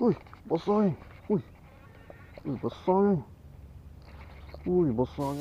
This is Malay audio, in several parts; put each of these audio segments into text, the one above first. Wih, besar. Wih, besar. Wih, besar.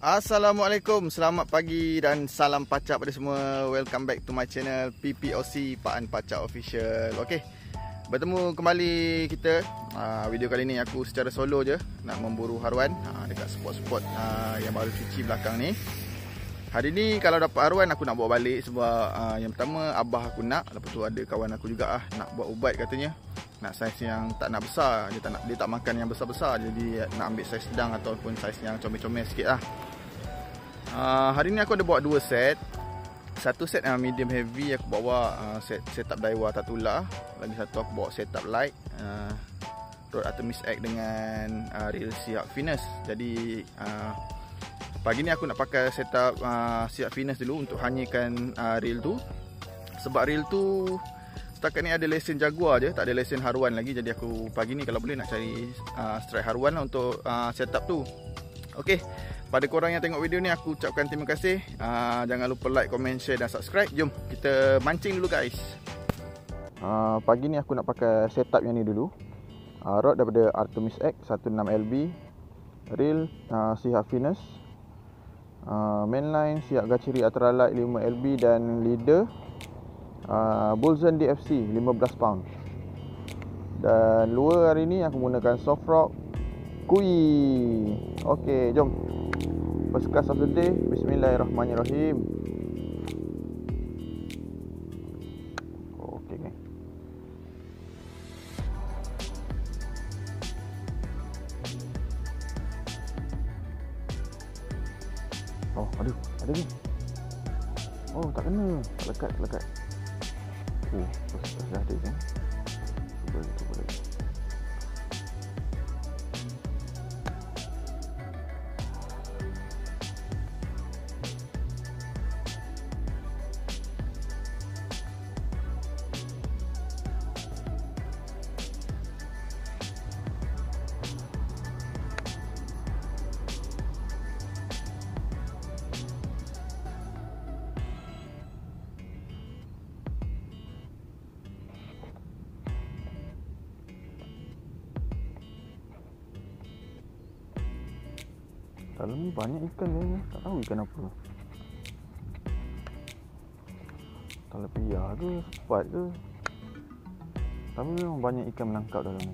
Assalamualaikum, selamat pagi dan salam pacak pada semua. Welcome back to my channel PPOC Paan Pacak Official. Okey, bertemu kembali kita. Video kali ni aku secara solo je nak memburu haruan dekat spot-spot yang baru cuci belakang ni. Hari ni kalau dapat haruan aku nak bawa balik sebab yang pertama abah aku nak, lepas tu ada kawan aku juga nak buat ubat katanya. Nak saiz yang tak nak besar, dia tak makan yang besar-besar, jadi nak ambil saiz sedang ataupun saiz yang comel-comel sikitlah. Hari ni aku ada bawa 2 set. Satu set yang medium heavy aku bawa setup Daiwa Tatula. Lagi satu aku bawa setup light rod Artemis X dengan reel Seahawk Finnese. Jadi pagi ni aku nak pakai setup Seahawk Finnese dulu untuk hanyakan reel tu. Sebab reel tu setakat ni ada lesen Jaguar je, tak ada lesen haruan lagi. Jadi aku pagi ni kalau boleh nak cari strike haruan lah untuk setup tu. Okey, pada korang yang tengok video ni aku ucapkan terima kasih. Jangan lupa like, komen, share dan subscribe. Jom kita mancing dulu guys. Pagi ni aku nak pakai setup yang ni dulu. Rod daripada Artemis X 16LB, reel Seahawk Finnese, mainline Seahawk Gachiri Ultra Light 5LB dan leader Bullzen DFC 15 pound. Dan lure hari ni aku menggunakan soft rock Kuyie. Okey, jom. First cast of the day. Bismillahirrahmanirrahim. Okey guys. Oh, aduh, ada ni. Oh, tak kena. Tak lekat. Oh, first dah ada kan. Cuba lagi. Dalam ni banyak ikan ni, tak tahu ikan apa. Talapia ke, sepat ke. Tapi memang banyak ikan menangkap dalam ni.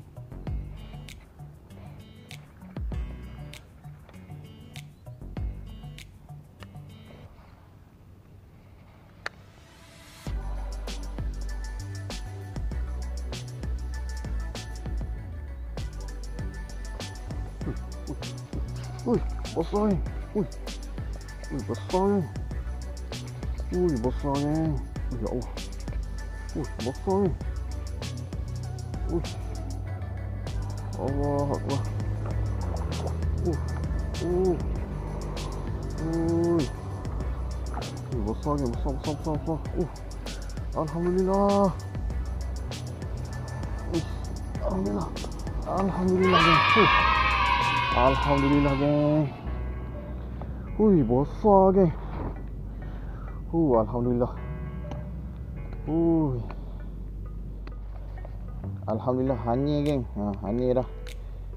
Besar ni. Besar ni. Besar ni. Ya Allah. Besar ni. Allah Akbar. Besar ni. Besar. Alhamdulillah. Alhamdulillah. Alhamdulillah geng. Ui, besar geng. Alhamdulillah. Alhamdulillah hanyir geng. Hanyir dah.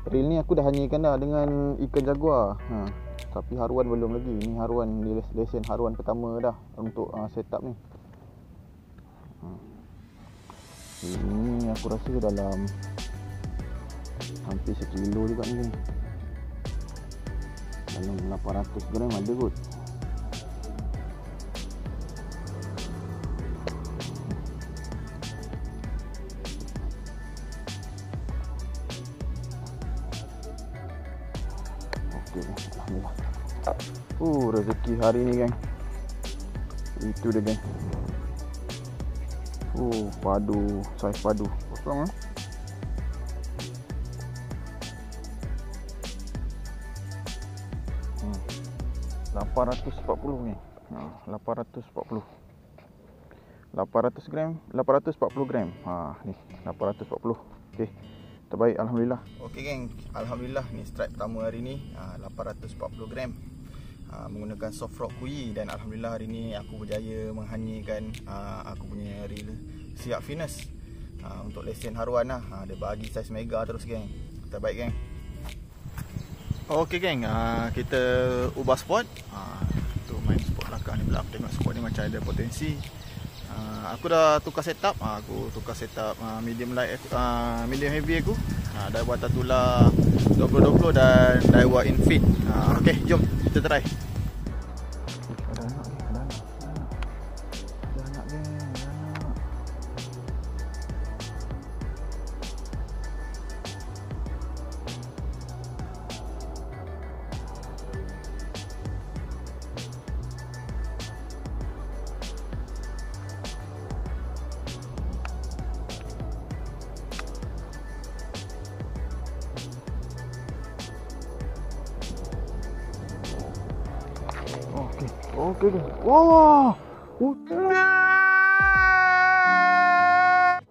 Reel ni aku dah hanyirkan dah dengan ikan jaguar. Tapi haruan belum lagi. Ni haruan, ni lesen haruan pertama dah untuk setup ni. Ini aku rasa dalam hampir 1 kilo juga ni geng. Dalam 800 gram ada kot. Rezeki hari ini, geng. Itu deh, geng. Padu, size padu. Kosong, eh? Hmm. 840 ni. Ha, 840. 800 gram, 840 gram. Ha, ni 840. Okey. Terbaik, alhamdulillah. Okey, geng. Alhamdulillah ni strike pertama hari ni, 840 gram. Menggunakan soft rock Kuyie, dan alhamdulillah hari ni aku berjaya menghanyikan aku punya reel Seahawk Finnese untuk lesen haruan lah. Dia bagi saiz mega terus, geng. Terbaik, geng. Okey, geng. Kita ubah spot. Untuk main spot belakang ni pula, aku tengok spot ni macam ada potensi. Aku dah tukar setup. Aku tukar setup medium light, medium heavy aku. Daiwa Tatula 2020 dan Daiwa Infit. Okey, jom kita try. Okey, geng. Wah.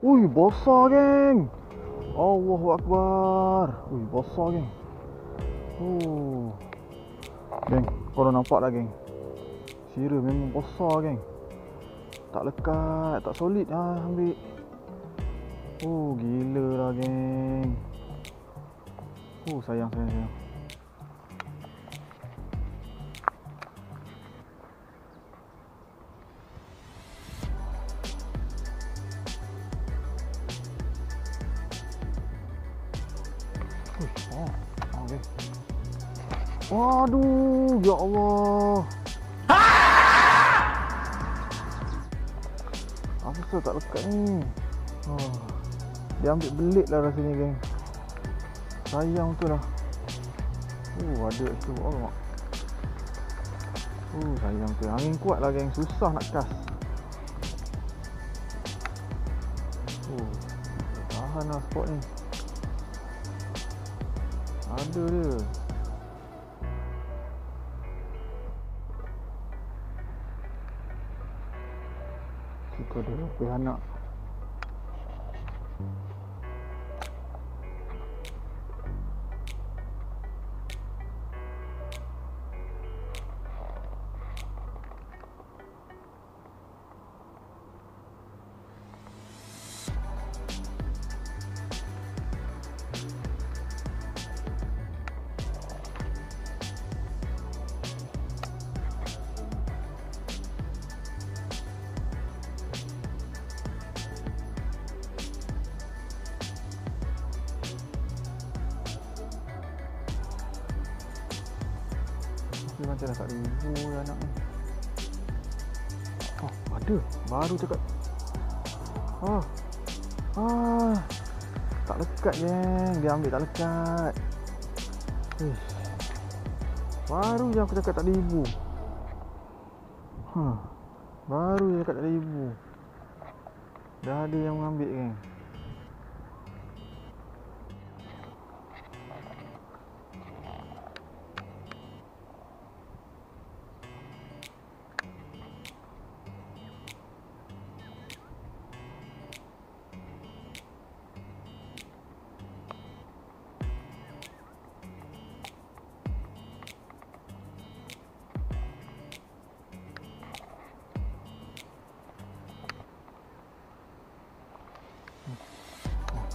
Ui, besar, geng. Allahu akbar. Ui, besar, geng. Geng, korang nampak dah, geng. Sira memang besar, geng. Tak lekat, tak solid ah ambil. Gila lah, geng. Sayang. Okay. Waduh, ya Allah. Apa tu tak lekat ni? Dia ambil belit lah rasanya, geng. Sayang tu lah. Ada tu orang. Sayang tu. Angin kuat lah, geng. Susah nak kas. Tahan lah spot ni. Ada dia. Kita ada lebih anak. Dia macam dah tak ribu anak ni. Ada. Baru cakap. Tak lekat, geng. Dia ambil tak lekat. Baru je aku cakap tak ribu. Baru je cakap tak ribu. Dah ada yang mengambil, geng.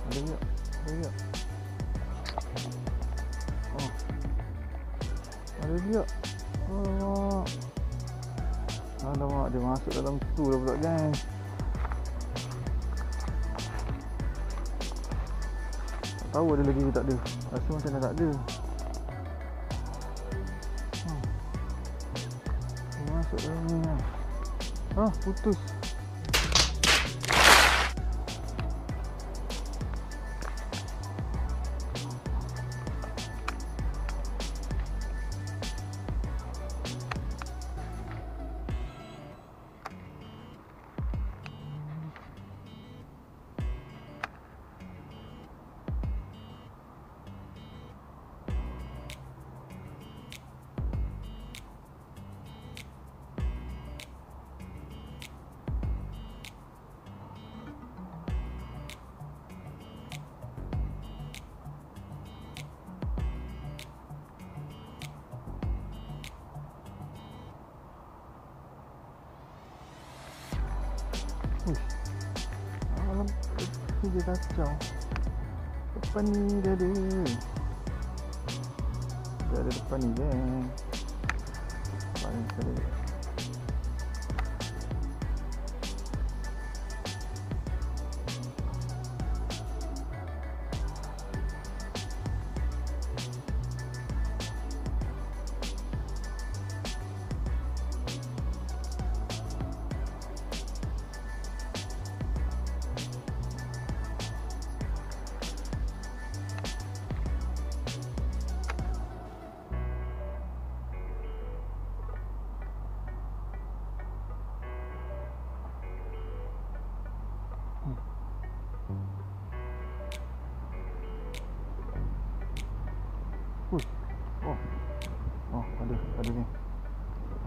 Ada dia. Ada dia. Alamak, dia masuk dalam tu dah pula, geng. Tak tahu ada lagi ke tak ada. Rasa macam dah tak ada. Dia masuk dalam ni lah. Putus. Malam kerja kacau. Depan ni dah ada. Dah ada depan ni kan. Paling sekali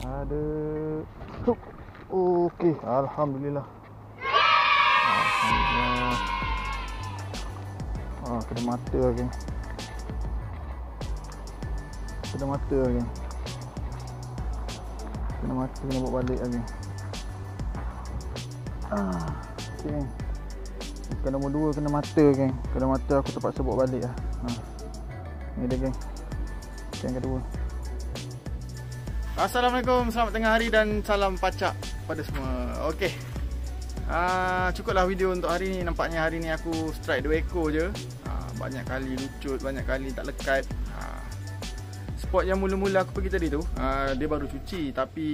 ada. Okey, alhamdulillah. Alhamdulillah. Ah, kena mata lagi. Kena buat balik lagi. Ah, okey. Bukan nombor dua, kena mata geng. Kena mata aku terpaksa buat baliklah. Ha. Ni dia geng. Yang kedua. Assalamualaikum, selamat tengah hari dan salam pacak pada semua. Okey, cukuplah video untuk hari ni. Nampaknya hari ni aku strike 2 ekor je. Banyak kali lucut, banyak kali tak lekat. Spot yang mula-mula aku pergi tadi tu, dia baru cuci. Tapi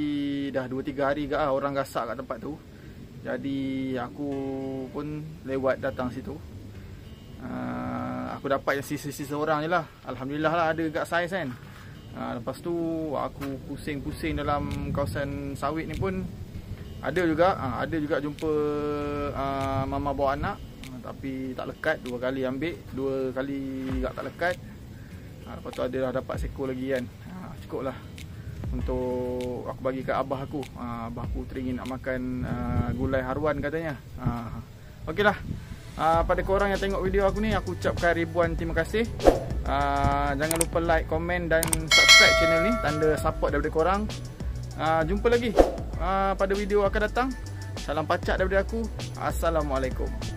dah 2-3 hari ke orang gasak kat tempat tu. Jadi aku pun lewat datang situ. Aku dapat yang sisa-sisa orang je lah. Alhamdulillah lah ada kat saiz kan. Lepas tu aku pusing-pusing dalam kawasan sawit ni pun ada juga, jumpa mama bawa anak, tapi tak lekat. Dua kali juga tak lekat. Lepas tu ada dah dapat seekor lagi kan. Cukup lah untuk aku bagi kat abah aku. Abah aku teringin nak makan gulai haruan katanya. Okey lah. Pada korang yang tengok video aku ni, aku ucapkan ribuan terima kasih. Jangan lupa like, komen dan subscribe channel ni. Tanda support daripada korang. Jumpa lagi pada video akan datang. Salam pacak daripada aku. Assalamualaikum.